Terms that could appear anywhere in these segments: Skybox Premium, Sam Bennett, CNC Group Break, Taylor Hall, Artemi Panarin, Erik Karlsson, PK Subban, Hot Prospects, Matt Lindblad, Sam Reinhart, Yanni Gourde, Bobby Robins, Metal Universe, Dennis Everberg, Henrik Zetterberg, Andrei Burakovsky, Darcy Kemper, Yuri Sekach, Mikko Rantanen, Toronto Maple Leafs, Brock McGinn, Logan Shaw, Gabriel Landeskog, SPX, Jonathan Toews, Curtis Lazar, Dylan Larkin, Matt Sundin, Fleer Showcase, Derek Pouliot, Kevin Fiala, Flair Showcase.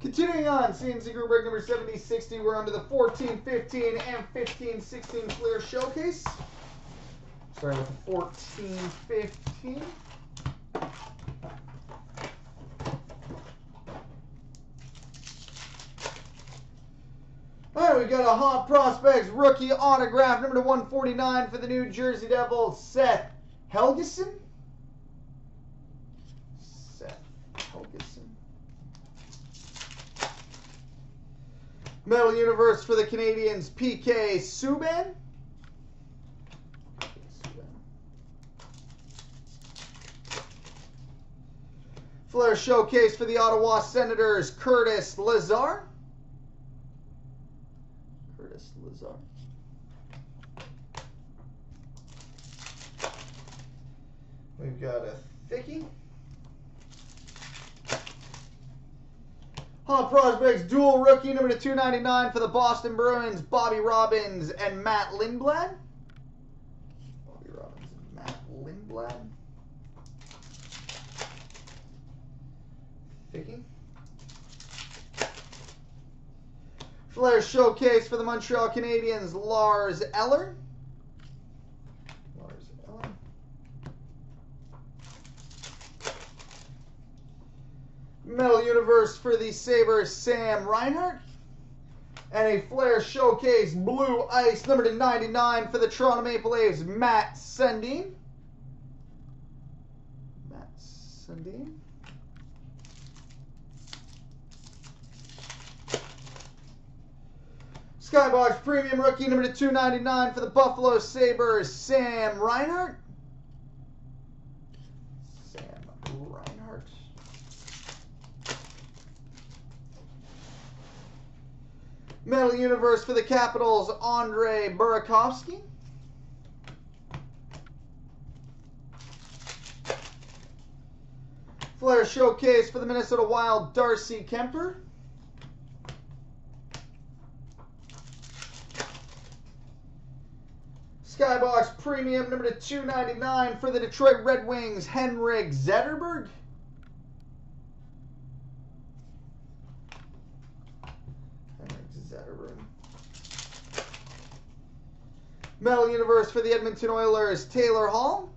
Continuing on, CNC Group Break number 7060, we're under the 14, 15, and 15, 16 Fleer Showcase. Starting with 14, 15. All right, we've got a Hot Prospects rookie autograph, number to 149 for the New Jersey Devils, Seth Helgeson. Metal Universe for the Canadians, PK Subban. Flair Showcase for the Ottawa Senators, Curtis Lazar. We've got a thickie. Hot Prospects dual rookie number to 299 for the Boston Bruins, Bobby Robins and Matt Lindblad. Thinking. Flair Showcase for the Montreal Canadiens, Lars Eller. Metal Universe for the Sabres, Sam Reinhart. And a Flair Showcase Blue Ice, number to 99 for the Toronto Maple Leafs, Matt Sundin. Skybox Premium rookie, number to 299 for the Buffalo Sabres, Sam Reinhart. Metal Universe for the Capitals, Andrei Burakovsky. Flair Showcase for the Minnesota Wild, Darcy Kemper. Skybox Premium, number to 299 for the Detroit Red Wings, Henrik Zetterberg. Metal Universe for the Edmonton Oilers, Taylor Hall.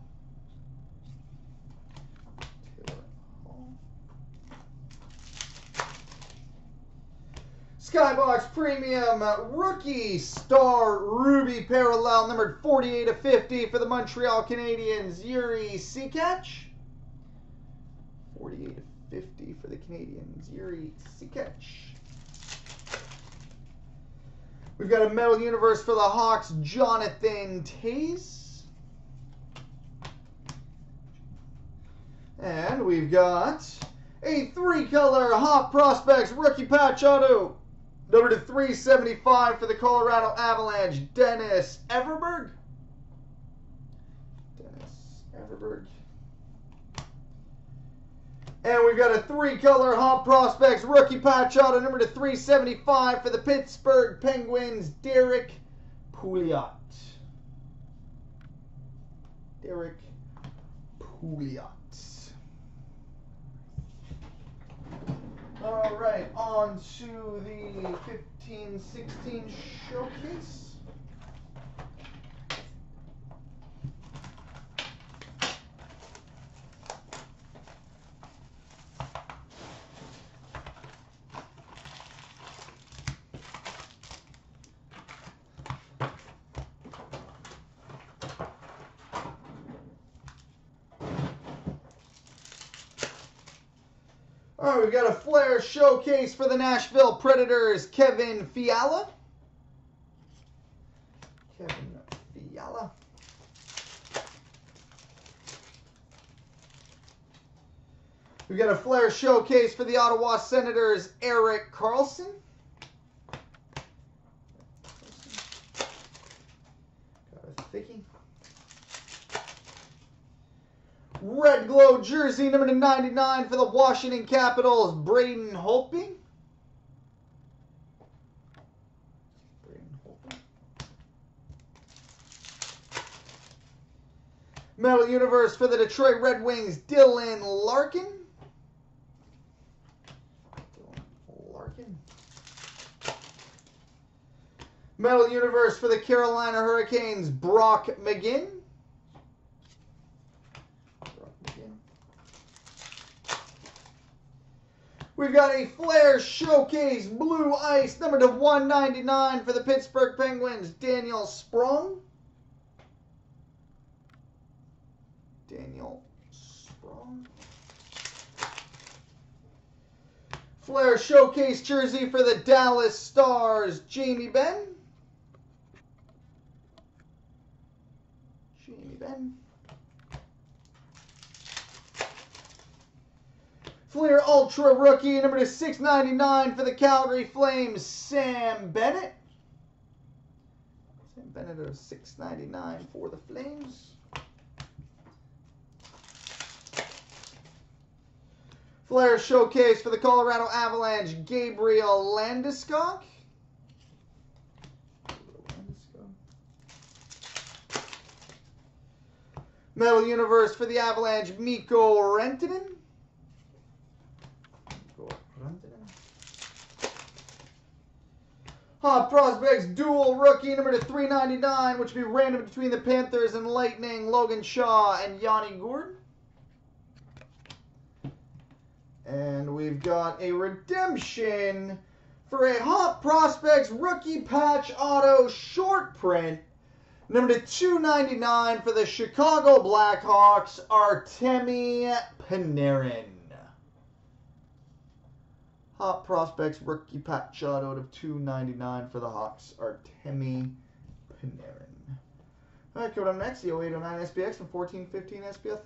Skybox Premium rookie star ruby parallel, numbered 48 of 50 for the Montreal Canadiens, Yuri Sekach. 48 of 50 for the Canadiens, Yuri Sekach. We've got a Metal Universe for the Hawks, Jonathan Toews. And we've got a three-color Hot Prospects rookie patch auto, number to 375 for the Colorado Avalanche, Dennis Everberg. And we've got a three-color Hot Prospects rookie patch auto, number to 375 for the Pittsburgh Penguins, Derek Pouliot. All right, on to the 15-16 Showcase. All right, we've got a Flair Showcase for the Nashville Predators, Kevin Fiala. We've got a Flair Showcase for the Ottawa Senators, Erik Karlsson. Red Glow jersey, number to 99 for the Washington Capitals, Braden Holtby. Metal Universe for the Detroit Red Wings, Dylan Larkin. Larkin. Metal Universe for the Carolina Hurricanes, Brock McGinn. We've got a Flair Showcase Blue Ice, number to 199 for the Pittsburgh Penguins, Daniel Sprung. Flair Showcase jersey for the Dallas Stars, Jamie Benn. Fleer Ultra Rookie, number to 699 for the Calgary Flames, Sam Bennett. Sam Bennett of 699 for the Flames. Flair Showcase for the Colorado Avalanche, Gabriel Landeskog. Metal Universe for the Avalanche, Mikko Rantanen. Hot Prospects Dual Rookie, number to 399, which will be random between the Panthers and Lightning, Logan Shaw and Yanni Gourde. And we've got a redemption for a Hot Prospects Rookie Patch Auto Short Print, number to 299 for the Chicago Blackhawks, Artemi Panarin. Hot Prospects Rookie Patch Auto of 299 for the Hawks, Artemi Panarin. All right, coming up next, the 0809 SPX and 1415 SPF.